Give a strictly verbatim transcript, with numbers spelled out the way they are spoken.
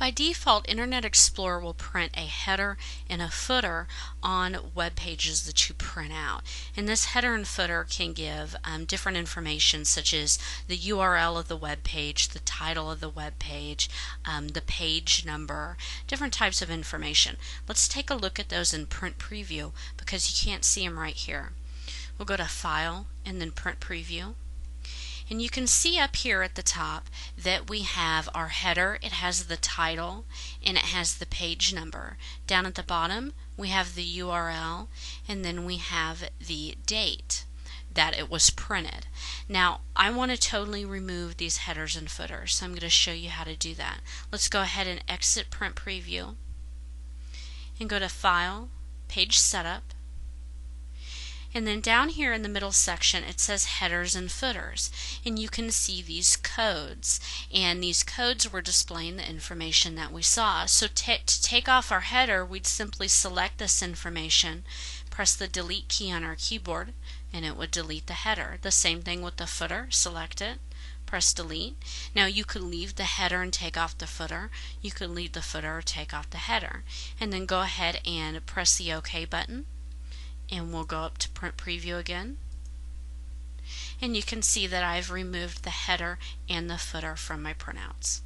By default, Internet Explorer will print a header and a footer on web pages that you print out. And this header and footer can give um, different information, such as the U R L of the web page, the title of the web page, um, the page number, different types of information. Let's take a look at those in print preview because you can't see them right here. We'll go to File and then Print Preview. And you can see up here at the top that we have our header, it has the title, and it has the page number. Down at the bottom we have the U R L, and then we have the date that it was printed. Now I want to totally remove these headers and footers, so I'm going to show you how to do that. Let's go ahead and exit Print Preview and go to File, Page Setup. And then down here in the middle section it says headers and footers, and you can see these codes, and these codes were displaying the information that we saw. So to take off our header, we'd simply select this information, press the delete key on our keyboard, and it would delete the header. The same thing with the footer, select it, press delete. Now you could leave the header and take off the footer, you could leave the footer or take off the header, and then go ahead and press the OK button. And we'll go up to Print Preview again, and you can see that I've removed the header and the footer from my printouts.